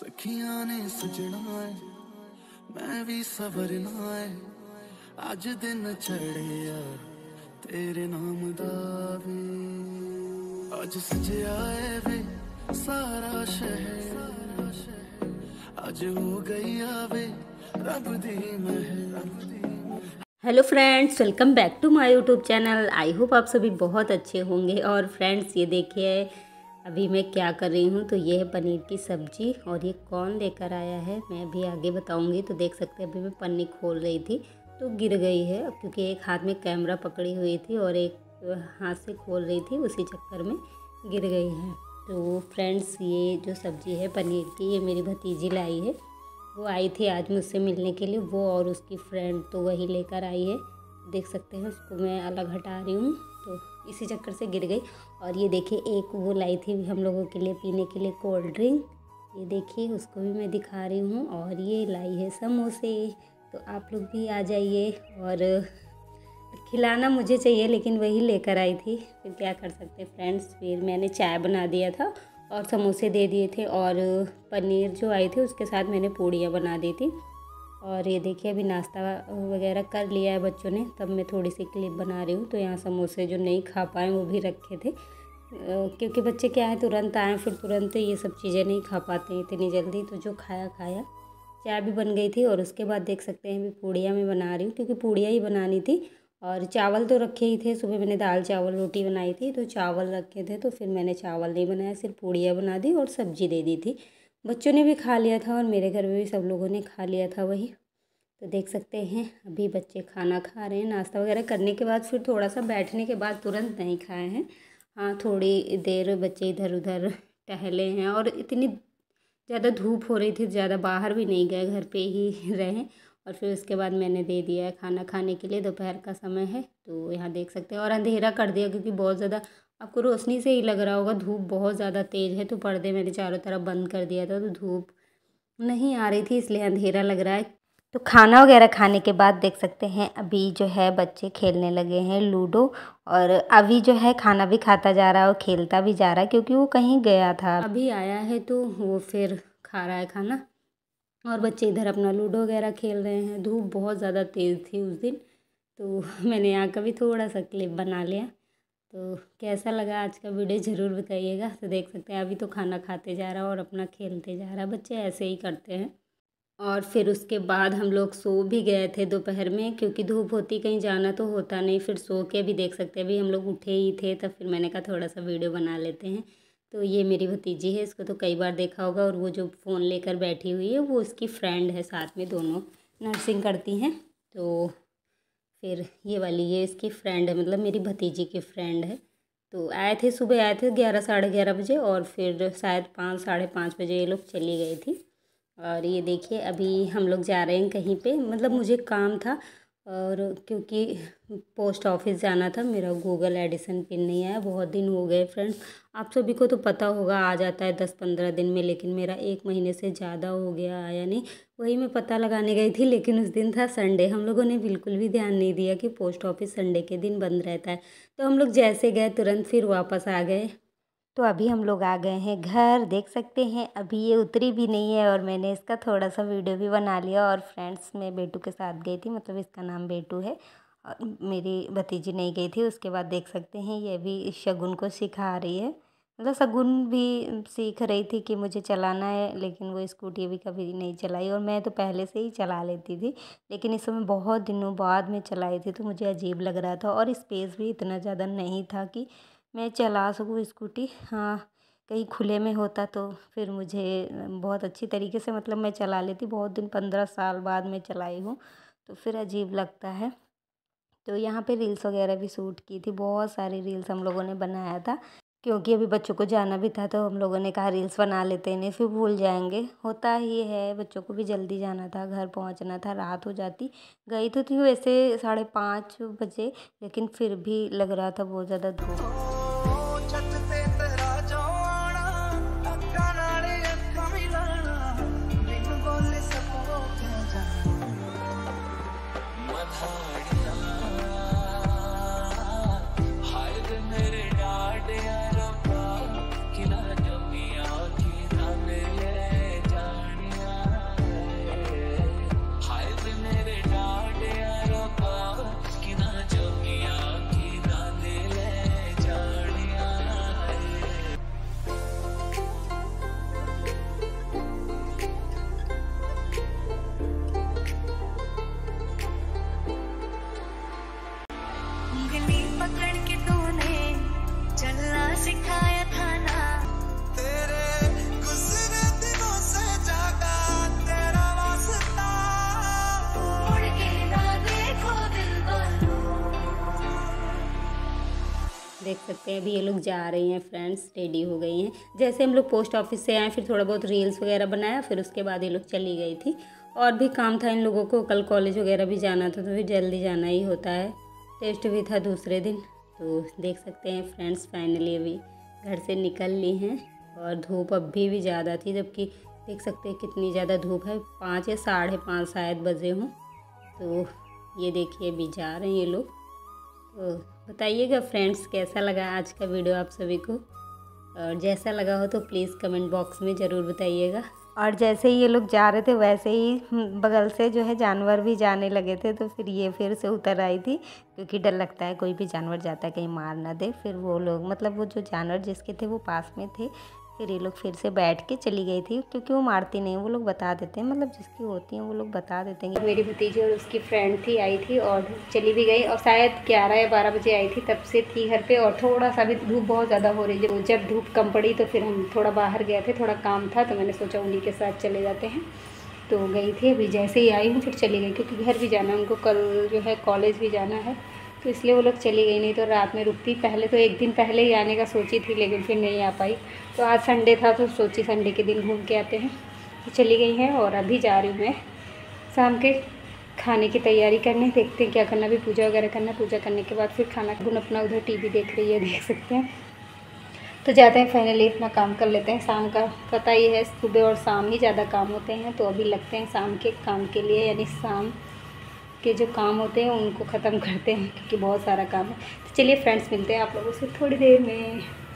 सखिया ने सजना है, मैं भी सवरना है। अज दिन चढ़िया तेरे नाम दावे, अज सजया है वे सारा शहर। अज हो गई आवे रब दी महर। Hello friends, welcome back to my YouTube channel. I hope आप सभी बहुत अच्छे होंगे। और फ्रेंड्स ये देखिए अभी मैं क्या कर रही हूँ, तो ये है पनीर की सब्ज़ी। और ये कौन लेकर आया है मैं भी आगे बताऊँगी। तो देख सकते हैं अभी मैं पन्नी खोल रही थी तो गिर गई है, क्योंकि एक हाथ में कैमरा पकड़ी हुई थी और एक हाथ से खोल रही थी, उसी चक्कर में गिर गई है। तो फ्रेंड्स ये जो सब्ज़ी है पनीर की, ये मेरी भतीजी लाई है। वो आई थी आज मुझसे मिलने के लिए, वो और उसकी फ्रेंड, तो वही लेकर आई है। देख सकते हैं उसको मैं अलग हटा रही हूँ, तो इसी चक्कर से गिर गई। और ये देखिए एक वो लाई थी हम लोगों के लिए पीने के लिए कोल्ड ड्रिंक, ये देखिए उसको भी मैं दिखा रही हूँ। और ये लाई है समोसे, तो आप लोग भी आ जाइए। और खिलाना मुझे चाहिए लेकिन वही लेकर आई थी, फिर क्या कर सकते फ्रेंड्स। फिर मैंने चाय बना दिया था और समोसे दे दिए थे, और पनीर जो आई थी उसके साथ मैंने पूड़ियाँ बना दी थी। और ये देखिए अभी नाश्ता वगैरह कर लिया है बच्चों ने, तब मैं थोड़ी सी क्लिप बना रही हूँ। तो यहाँ समोसे जो नहीं खा पाए वो भी रखे थे, क्योंकि बच्चे क्या है तुरंत आए फिर तुरंत ये सब चीज़ें नहीं खा पाते इतनी जल्दी। तो जो खाया खाया, चाय भी बन गई थी। और उसके बाद देख सकते हैं अभी पूड़ियाँ मैं बना रही हूँ, क्योंकि पूड़ियाँ ही बनानी थी। और चावल तो रखे ही थे, सुबह मैंने दाल चावल रोटी बनाई थी तो चावल रखे थे, तो फिर मैंने चावल नहीं बनाया, सिर्फ पूड़ियाँ बना दी और सब्ज़ी दे दी थी। बच्चों ने भी खा लिया था और मेरे घर में भी सब लोगों ने खा लिया था वही। तो देख सकते हैं अभी बच्चे खाना खा रहे हैं, नाश्ता वगैरह करने के बाद फिर थोड़ा सा बैठने के बाद, तुरंत नहीं खाए हैं। हाँ थोड़ी देर बच्चे इधर उधर टहले हैं, और इतनी ज़्यादा धूप हो रही थी ज़्यादा बाहर भी नहीं गए, घर पे ही रहे। और फिर उसके बाद मैंने दे दिया है खाना खाने के लिए, दोपहर का समय है। तो यहाँ देख सकते हैं और अंधेरा कर दिया, क्योंकि बहुत ज़्यादा आपको रोशनी से ही लग रहा होगा धूप बहुत ज़्यादा तेज़ है। तो पर्दे मैंने चारों तरफ बंद कर दिया था, तो धूप नहीं आ रही थी इसलिए अंधेरा लग रहा है। तो खाना वगैरह खाने के बाद देख सकते हैं अभी जो है बच्चे खेलने लगे हैं लूडो। और अभी जो है खाना भी खाता जा रहा है और खेलता भी जा रहा है, क्योंकि वो कहीं गया था, अभी आया है तो वो फिर खा रहा है खाना। और बच्चे इधर अपना लूडो वगैरह खेल रहे हैं। धूप बहुत ज़्यादा तेज़ थी उस दिन, तो मैंने यहाँ का भी थोड़ा सा क्लिप बना लिया। तो कैसा लगा आज का वीडियो ज़रूर बताइएगा। तो देख सकते हैं अभी तो खाना खाते जा रहा है और अपना खेलते जा रहा है, बच्चे ऐसे ही करते हैं। और फिर उसके बाद हम लोग सो भी गए थे दोपहर में, क्योंकि धूप होती कहीं जाना तो होता नहीं, फिर सो के भी देख सकते हैं अभी हम लोग उठे ही थे। तब फिर मैंने कहा थोड़ा सा वीडियो बना लेते हैं। तो ये मेरी भतीजी है, इसको तो कई बार देखा होगा। और वो जो फ़ोन लेकर बैठी हुई है वो उसकी फ्रेंड है, साथ में दोनों नर्सिंग करती हैं। तो फिर ये वाली ये इसकी फ्रेंड है, मतलब मेरी भतीजी की फ्रेंड है। तो आए थे सुबह, आए थे 11 साढ़े 11 बजे, और फिर शायद 5 साढ़े 5 बजे ये लोग चली गई थी। और ये देखिए अभी हम लोग जा रहे हैं कहीं पे, मतलब मुझे काम था और क्योंकि पोस्ट ऑफिस जाना था। मेरा गूगल एडिसन पिन नहीं आया, बहुत दिन हो गए फ्रेंड्स। आप सभी को तो पता होगा आ जाता है 10-15 दिन में, लेकिन मेरा 1 महीने से ज़्यादा हो गया आया नहीं। वही मैं पता लगाने गई थी, लेकिन उस दिन था संडे, हम लोगों ने बिल्कुल भी ध्यान नहीं दिया कि पोस्ट ऑफिस संडे के दिन बंद रहता है। तो हम लोग जैसे गए तुरंत फिर वापस आ गए। तो अभी हम लोग आ गए हैं घर, देख सकते हैं अभी ये उतरी भी नहीं है और मैंने इसका थोड़ा सा वीडियो भी बना लिया। और फ्रेंड्स मैं बेटू के साथ गई थी, मतलब इसका नाम बेटू है और मेरी भतीजी नहीं गई थी। उसके बाद देख सकते हैं ये भी शगुन को सिखा रही है, मतलब शगुन भी सीख रही थी कि मुझे चलाना है, लेकिन वो स्कूटी भी कभी नहीं चलाई। और मैं तो पहले से ही चला लेती थी, लेकिन इस समय बहुत दिनों बाद में चलाई थी तो मुझे अजीब लग रहा था। और स्पेस भी इतना ज़्यादा नहीं था कि मैं चला सकूँ स्कूटी। हाँ कहीं खुले में होता तो फिर मुझे बहुत अच्छी तरीके से, मतलब मैं चला लेती। बहुत दिन 15 साल बाद मैं चलाई हूँ, तो फिर अजीब लगता है। तो यहाँ पे रील्स वगैरह भी शूट की थी, बहुत सारी रील्स हम लोगों ने बनाया था, क्योंकि अभी बच्चों को जाना भी था। तो हम लोगों ने कहा रील्स बना लेते हैं, फिर भूल जाएंगे, होता ही है। बच्चों को भी जल्दी जाना था, घर पहुंचना था, रात हो जाती। गई तो थी वैसे 5:30 बजे, लेकिन फिर भी लग रहा था बहुत ज़्यादा धूप। सकते हैं। अभी ये लोग जा रही हैं फ्रेंड्स, रेडी हो गई हैं। जैसे हम लोग पोस्ट ऑफिस से आए फिर थोड़ा बहुत रील्स वगैरह बनाया, फिर उसके बाद ये लोग चली गई थी। और भी काम था इन लोगों को, कल कॉलेज वगैरह भी जाना था तो फिर जल्दी जाना ही होता है। टेस्ट भी था दूसरे दिन, तो देख सकते हैं फ्रेंड्स फाइनली अभी घर से निकल ली हैं। और धूप अभी भी ज़्यादा थी, जबकि देख सकते हैं कितनी ज़्यादा धूप है। 5 या 5:30 शायद बजे हों। तो ये देखिए अभी जा रहे हैं ये लोग। तो बताइएगा फ्रेंड्स कैसा लगा आज का वीडियो आप सभी को, और जैसा लगा हो तो प्लीज़ कमेंट बॉक्स में ज़रूर बताइएगा। और जैसे ही ये लोग जा रहे थे वैसे ही बगल से जो है जानवर भी जाने लगे थे, तो फिर ये फिर से उतर आई थी, क्योंकि डर लगता है कोई भी जानवर जाता है कहीं मार ना दे। फिर वो लोग मतलब वो जो जानवर जिसके थे वो पास में थे, फिर ये लोग फिर से बैठ के चली गई थी, क्योंकि वो मारती नहीं, वो लोग बता देते हैं, मतलब जिसकी होती हैं वो लोग बता देते हैं। मेरी भतीजी और उसकी फ्रेंड थी, आई थी और चली भी गई, और शायद 11 या 12 बजे आई थी, तब से थी घर पे। और थोड़ा सा भी धूप बहुत ज़्यादा हो रही है, जब धूप कम पड़ी तो फिर हम थोड़ा बाहर गए थे, थोड़ा काम था, तो मैंने सोचा उन्हीं के साथ चले जाते हैं, तो गई थी। अभी जैसे ही आई हूँ फिर चली गई, क्योंकि घर भी जाना है उनको, कल जो है कॉलेज भी जाना है, तो इसलिए वो लोग चली गई, नहीं तो रात में रुकती। पहले तो एक दिन पहले ही आने का सोची थी, लेकिन फिर नहीं आ पाई, तो आज संडे था तो सोची संडे के दिन घूम के आते हैं, तो चली गई हैं। और अभी जा रही हूँ मैं शाम के खाने की तैयारी करने, देखते हैं क्या करना, भी पूजा वगैरह करना, पूजा करने के बाद फिर खाना। गुण अपना उधर टीवी देख रही है, देख सकते हैं। तो जाते हैं फाइनली अपना काम कर लेते हैं शाम का। पता ही है सुबह और शाम ही ज़्यादा काम होते हैं, तो अभी लगते हैं शाम के काम के लिए, यानी शाम के जो काम होते हैं उनको ख़त्म करते हैं, क्योंकि बहुत सारा काम है। तो चलिए फ्रेंड्स मिलते हैं आप लोगों से थोड़ी देर में।